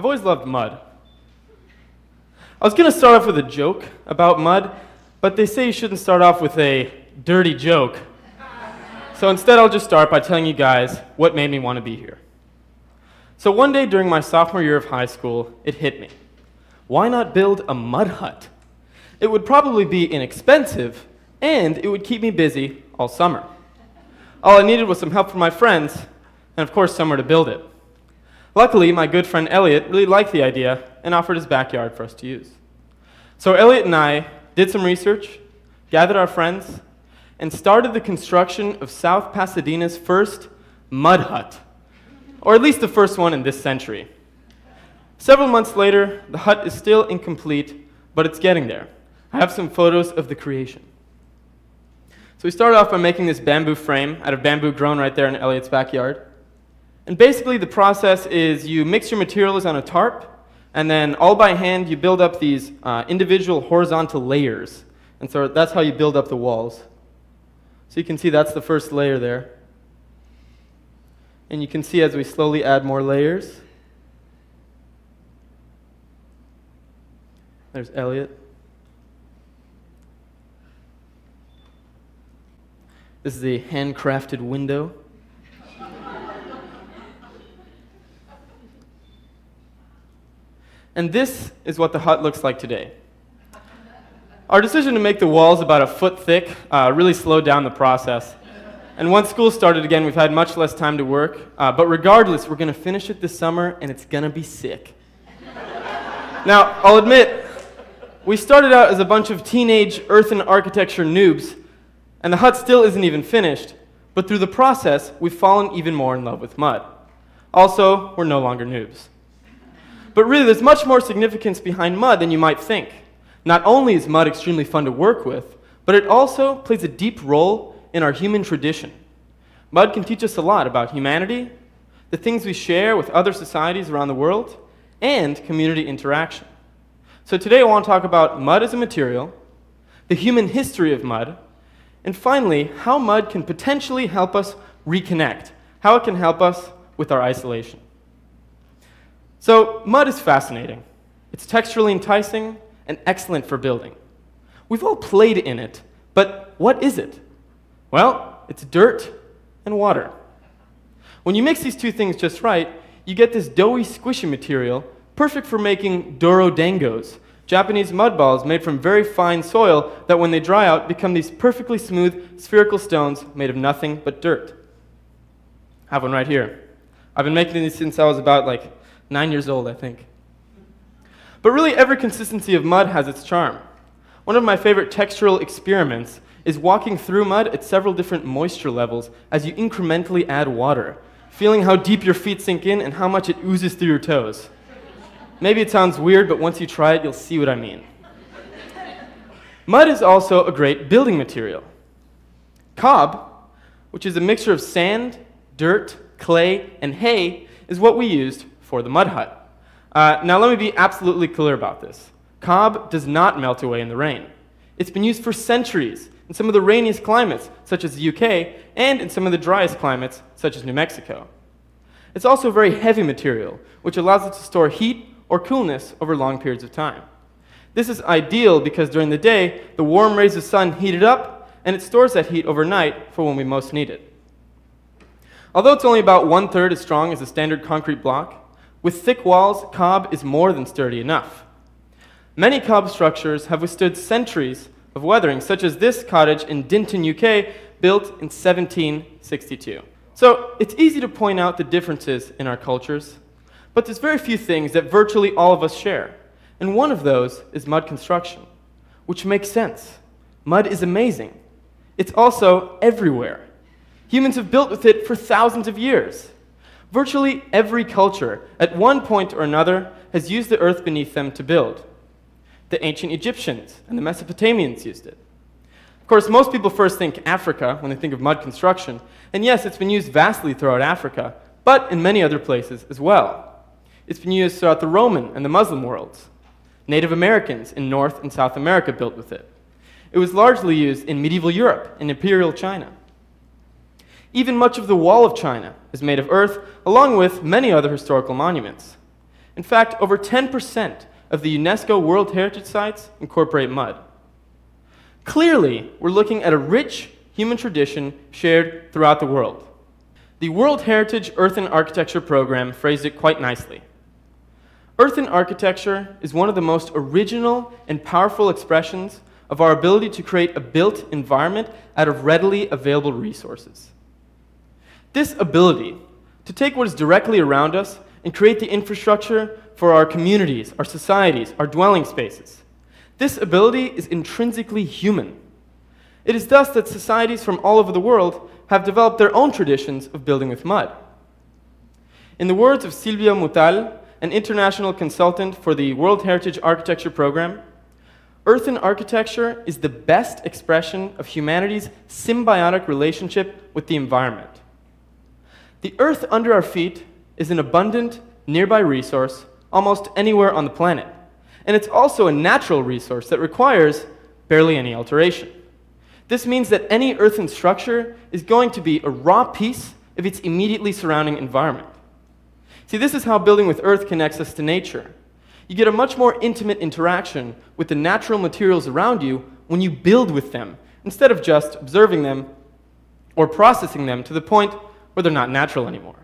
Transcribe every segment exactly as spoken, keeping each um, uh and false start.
I've always loved mud. I was going to start off with a joke about mud, but they say you shouldn't start off with a dirty joke. So instead, I'll just start by telling you guys what made me want to be here. So one day during my sophomore year of high school, it hit me. Why not build a mud hut? It would probably be inexpensive, and it would keep me busy all summer. All I needed was some help from my friends, and of course, somewhere to build it. Luckily, my good friend Elliot really liked the idea and offered his backyard for us to use. So Elliot and I did some research, gathered our friends, and started the construction of South Pasadena's first mud hut, or at least the first one in this century. Several months later, the hut is still incomplete, but it's getting there. I have some photos of the creation. So we started off by making this bamboo frame out of bamboo grown right there in Elliot's backyard. And basically, the process is you mix your materials on a tarp, and then all by hand, you build up these uh, individual horizontal layers. And so that's how you build up the walls. So you can see that's the first layer there. And you can see as we slowly add more layers. There's Elliot. This is the handcrafted window. And this is what the hut looks like today. Our decision to make the walls about a foot thick uh, really slowed down the process. And once school started again, we've had much less time to work. Uh, but regardless, we're going to finish it this summer, and it's going to be sick. Now, I'll admit, we started out as a bunch of teenage earthen architecture noobs, and the hut still isn't even finished. But through the process, we've fallen even more in love with mud. Also, we're no longer noobs. But really, there's much more significance behind mud than you might think. Not only is mud extremely fun to work with, but it also plays a deep role in our human tradition. Mud can teach us a lot about humanity, the things we share with other societies around the world, and community interaction. So today I want to talk about mud as a material, the human history of mud, and finally, how mud can potentially help us reconnect, how it can help us with our isolation. So mud is fascinating. It's texturally enticing and excellent for building. We've all played in it, but what is it? Well, it's dirt and water. When you mix these two things just right, you get this doughy, squishy material, perfect for making dorodangos, Japanese mud balls made from very fine soil that when they dry out become these perfectly smooth spherical stones made of nothing but dirt. I have one right here. I've been making these since I was about like nine years old, I think. But really, every consistency of mud has its charm. One of my favorite textural experiments is walking through mud at several different moisture levels as you incrementally add water, feeling how deep your feet sink in and how much it oozes through your toes. Maybe it sounds weird, but once you try it, you'll see what I mean. Mud is also a great building material. Cob, which is a mixture of sand, dirt, clay, and hay, is what we used for the mud hut. Uh, now let me be absolutely clear about this. Cob does not melt away in the rain. It's been used for centuries in some of the rainiest climates, such as the U K, and in some of the driest climates, such as New Mexico. It's also a very heavy material, which allows it to store heat or coolness over long periods of time. This is ideal because during the day, the warm rays of sun heat it up, and it stores that heat overnight for when we most need it. Although it's only about one-third as strong as a standard concrete block, with thick walls, cob is more than sturdy enough. Many cob structures have withstood centuries of weathering, such as this cottage in Dinton, U K, built in seventeen sixty-two. So it's easy to point out the differences in our cultures, but there's very few things that virtually all of us share. And one of those is mud construction, which makes sense. Mud is amazing. It's also everywhere. Humans have built with it for thousands of years. Virtually every culture, at one point or another, has used the earth beneath them to build. The ancient Egyptians and the Mesopotamians used it. Of course, most people first think Africa when they think of mud construction, and yes, it's been used vastly throughout Africa, but in many other places as well. It's been used throughout the Roman and the Muslim worlds. Native Americans in North and South America built with it. It was largely used in medieval Europe and imperial China. Even much of the Wall of China is made of earth, along with many other historical monuments. In fact, over ten percent of the UNESCO World Heritage Sites incorporate mud. Clearly, we're looking at a rich human tradition shared throughout the world. The World Heritage Earthen Architecture Program phrased it quite nicely. Earthen architecture is one of the most original and powerful expressions of our ability to create a built environment out of readily available resources. This ability to take what is directly around us and create the infrastructure for our communities, our societies, our dwelling spaces. This ability is intrinsically human. It is thus that societies from all over the world have developed their own traditions of building with mud. In the words of Silvia Mutal, an international consultant for the World Heritage Architecture Program, earthen architecture is the best expression of humanity's symbiotic relationship with the environment. The earth under our feet is an abundant, nearby resource almost anywhere on the planet, and it's also a natural resource that requires barely any alteration. This means that any earthen structure is going to be a raw piece of its immediately surrounding environment. See, this is how building with earth connects us to nature. You get a much more intimate interaction with the natural materials around you when you build with them, instead of just observing them or processing them to the point where they're not natural anymore.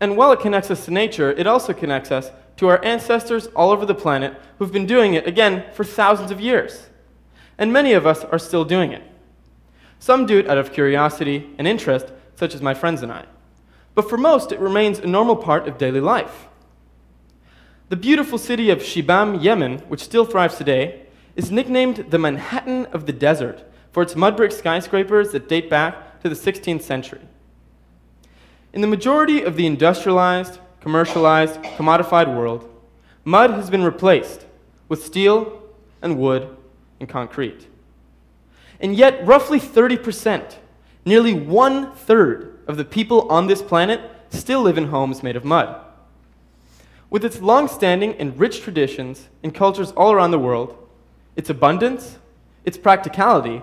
And while it connects us to nature, it also connects us to our ancestors all over the planet who've been doing it, again, for thousands of years. And many of us are still doing it. Some do it out of curiosity and interest, such as my friends and I. But for most, it remains a normal part of daily life. The beautiful city of Shibam, Yemen, which still thrives today, is nicknamed the Manhattan of the Desert for its mud brick skyscrapers that date back to the sixteenth century. In the majority of the industrialized, commercialized, commodified world, mud has been replaced with steel and wood and concrete. And yet, roughly thirty percent, nearly one-third of the people on this planet still live in homes made of mud. With its long-standing and rich traditions and cultures all around the world, its abundance, its practicality,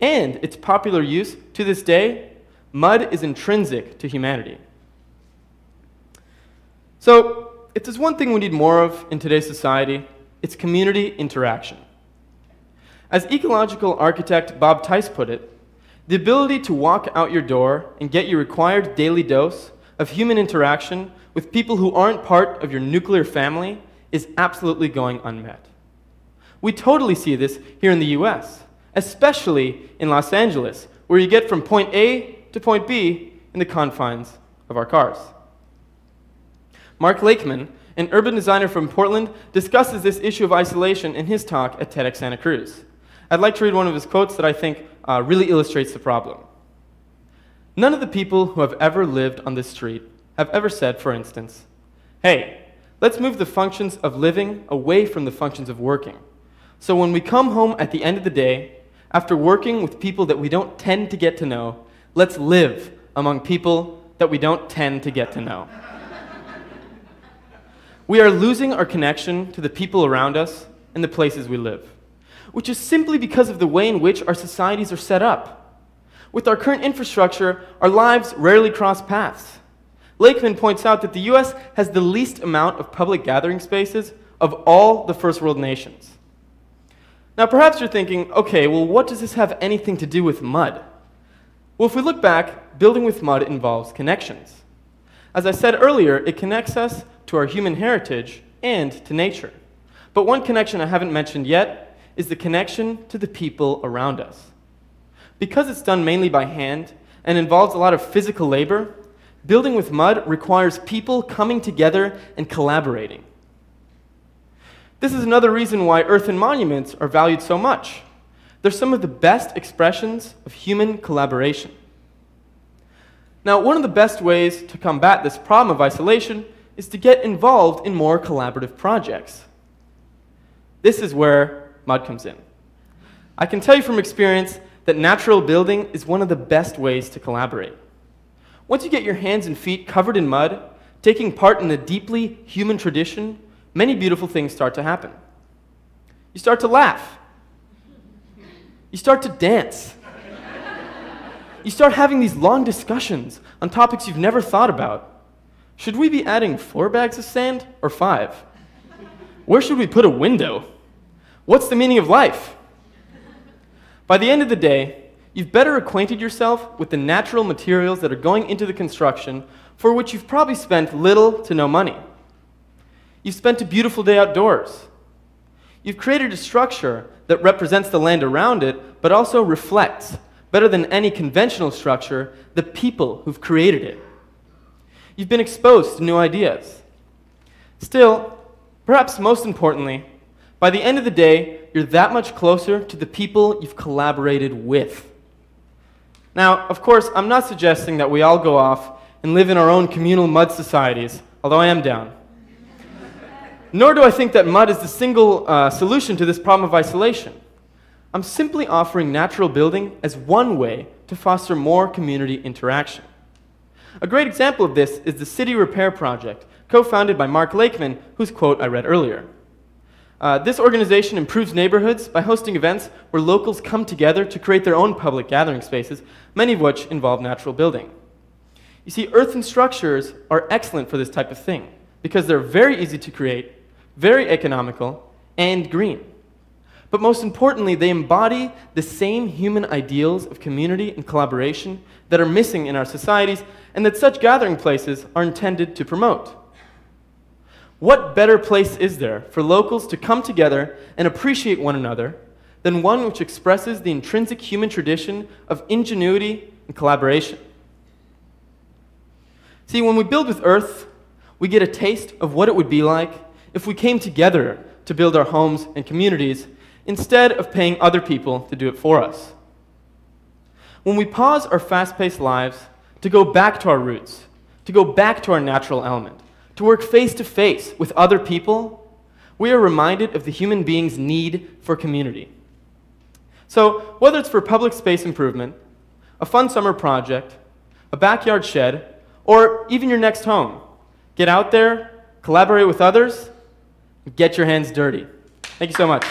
and its popular use to this day, mud is intrinsic to humanity. So, if there's one thing we need more of in today's society, it's community interaction. As ecological architect Bob Tice put it, the ability to walk out your door and get your required daily dose of human interaction with people who aren't part of your nuclear family is absolutely going unmet. We totally see this here in the U S, especially in Los Angeles, where you get from point A to point B in the confines of our cars. Mark Lakeman, an urban designer from Portland, discusses this issue of isolation in his talk at TEDx Santa Cruz. I'd like to read one of his quotes that I think uh, really illustrates the problem. "None of the people who have ever lived on this street have ever said, for instance, 'Hey, let's move the functions of living away from the functions of working. So when we come home at the end of the day, after working with people that we don't tend to get to know, let's live among people that we don't tend to get to know.'" We are losing our connection to the people around us and the places we live, which is simply because of the way in which our societies are set up. With our current infrastructure, our lives rarely cross paths. Lakeman points out that the U S has the least amount of public gathering spaces of all the first world nations. Now perhaps you're thinking, okay, well what does this have anything to do with mud? Well, if we look back, building with mud involves connections. As I said earlier, it connects us to our human heritage and to nature. But one connection I haven't mentioned yet is the connection to the people around us. Because it's done mainly by hand and involves a lot of physical labor, building with mud requires people coming together and collaborating. This is another reason why earthen monuments are valued so much. They're some of the best expressions of human collaboration. Now, one of the best ways to combat this problem of isolation is to get involved in more collaborative projects. This is where mud comes in. I can tell you from experience that natural building is one of the best ways to collaborate. Once you get your hands and feet covered in mud, taking part in a deeply human tradition, many beautiful things start to happen. You start to laugh. You start to dance. You start having these long discussions on topics you've never thought about. Should we be adding four bags of sand or five? Where should we put a window? What's the meaning of life? By the end of the day, you've better acquainted yourself with the natural materials that are going into the construction for which you've probably spent little to no money. You've spent a beautiful day outdoors. You've created a structure that represents the land around it, but also reflects, better than any conventional structure, the people who've created it. You've been exposed to new ideas. Still, perhaps most importantly, by the end of the day, you're that much closer to the people you've collaborated with. Now, of course, I'm not suggesting that we all go off and live in our own communal mud societies, although I am down. Nor do I think that mud is the single uh, solution to this problem of isolation. I'm simply offering natural building as one way to foster more community interaction. A great example of this is the City Repair Project, co-founded by Mark Lakeman, whose quote I read earlier. Uh, this organization improves neighborhoods by hosting events where locals come together to create their own public gathering spaces, many of which involve natural building. You see, earthen structures are excellent for this type of thing because they're very easy to create, very economical, and green. But most importantly, they embody the same human ideals of community and collaboration that are missing in our societies and that such gathering places are intended to promote. What better place is there for locals to come together and appreciate one another than one which expresses the intrinsic human tradition of ingenuity and collaboration? See, when we build with earth, we get a taste of what it would be like if we came together to build our homes and communities instead of paying other people to do it for us. When we pause our fast-paced lives to go back to our roots, to go back to our natural element, to work face-to-face with other people, we are reminded of the human being's need for community. So, whether it's for public space improvement, a fun summer project, a backyard shed, or even your next home, get out there, collaborate with others, and get your hands dirty. Thank you so much.